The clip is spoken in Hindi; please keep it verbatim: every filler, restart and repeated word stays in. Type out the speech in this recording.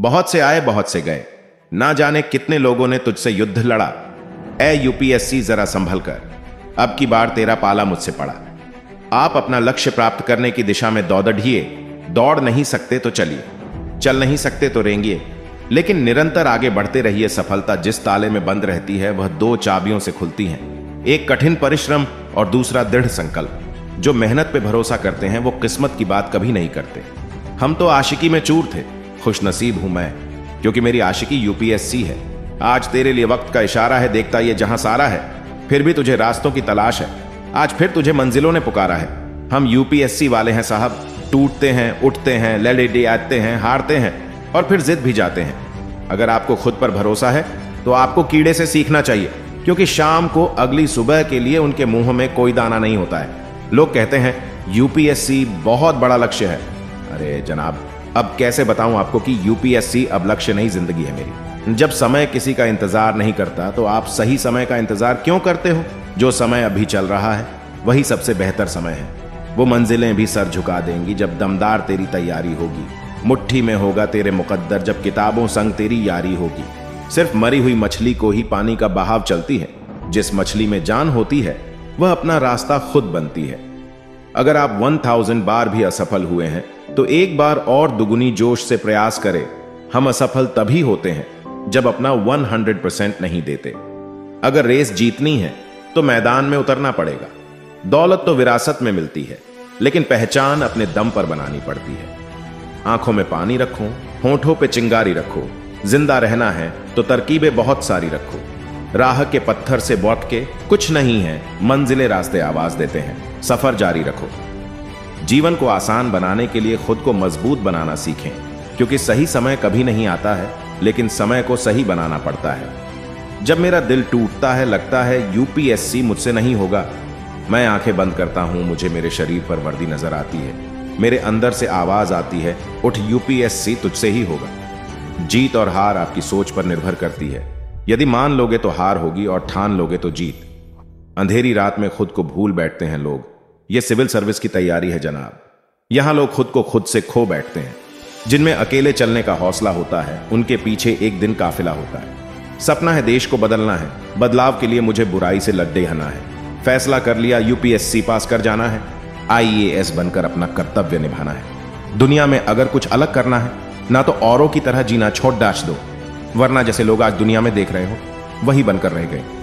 बहुत से आए बहुत से गए, ना जाने कितने लोगों ने तुझसे युद्ध लड़ा। ए यूपीएससी जरा संभल कर, अब की बार तेरा पाला मुझसे पड़ा। आप अपना लक्ष्य प्राप्त करने की दिशा में दौड़िए, दौड़ नहीं सकते तो चलिए, चल नहीं सकते तो रेंगिए, लेकिन निरंतर आगे बढ़ते रहिए। सफलता जिस ताले में बंद रहती है वह दो चाबियों से खुलती है, एक कठिन परिश्रम और दूसरा दृढ़ संकल्प। जो मेहनत पे भरोसा करते हैं वो किस्मत की बात कभी नहीं करते। हम तो आशिकी में चूर थे, खुशनसीब हूं मैं क्योंकि मेरी आशिकी यूपीएससी है। आज तेरे लिए वक्त का इशारा है, देखता ये जहां सारा है, फिर भी तुझे रास्तों की तलाश है। आज फिर तुझे मंजिलों ने पुकारा है। हम यूपीएससी वाले हैं साहब, टूटते हैं, उठते हैं, लड़े आते हैं, हारते हैं और फिर जिद भी जाते हैं। अगर आपको खुद पर भरोसा है तो आपको कीड़े से सीखना चाहिए, क्योंकि शाम को अगली सुबह के लिए उनके मुंह में कोई दाना नहीं होता है। लोग कहते हैं यूपीएससी बहुत बड़ा लक्ष्य है। अरे जनाब, अब कैसे बताऊं आपको कि यूपीएससी अब लक्ष्य नहीं, जिंदगी है मेरी। जब समय किसी का इंतजार नहीं करता तो आप सही समय का इंतजार क्यों करते हो? जो समय अभी चल रहा है वही सबसे बेहतर समय है। वो मंजिलें भी सर झुका देंगी जब दमदार तेरी तैयारी होगी। मुट्ठी में होगा तेरे मुकद्दर जब किताबों संग तेरी यारी होगी। सिर्फ मरी हुई मछली को ही पानी का बहाव चलती है, जिस मछली में जान होती है वह अपना रास्ता खुद बनती है। अगर आप एक हज़ार बार भी असफल हुए हैं तो एक बार और दुगुनी जोश से प्रयास करें। हम असफल तभी होते हैं जब अपना सौ परसेंट नहीं देते। अगर रेस जीतनी है तो मैदान में उतरना पड़ेगा। दौलत तो विरासत में मिलती है, लेकिन पहचान अपने दम पर बनानी पड़ती है। आंखों में पानी रखो, होंठों पे चिंगारी रखो। जिंदा रहना है तो तरकीबें बहुत सारी रखो। राह के पत्थर से बौट के कुछ नहीं है, मंजिले रास्ते आवाज देते हैं, सफर जारी रखो। जीवन को आसान बनाने के लिए खुद को मजबूत बनाना सीखें, क्योंकि सही समय कभी नहीं आता है, लेकिन समय को सही बनाना पड़ता है। जब मेरा दिल टूटता है, लगता है यूपीएससी मुझसे नहीं होगा, मैं आंखें बंद करता हूं, मुझे मेरे शरीर पर वर्दी नजर आती है, मेरे अंदर से आवाज आती है, उठ यूपीएससी तुझसे ही होगा। जीत और हार आपकी सोच पर निर्भर करती है। यदि मान लोगे तो हार होगी और ठान लोगे तो जीत। अंधेरी रात में खुद को भूल बैठते हैं लोग। यह सिविल सर्विस की तैयारी है जनाब। यहां लोग खुद को खुद से खो बैठते हैं। जिनमें अकेले चलने का हौसला होता है, उनके पीछे एक दिन काफिला होता है। सपना है देश को बदलना है, बदलाव के लिए मुझे बुराई से लड़ना है। फैसला कर लिया, यूपीएससी पास कर जाना है, आईएएस बनकर अपना कर्तव्य निभाना है। दुनिया में अगर कुछ अलग करना है ना तो औरों की तरह जीना छोड़ डांच दो, वरना जैसे लोग आज दुनिया में देख रहे हो वही बनकर रह गए।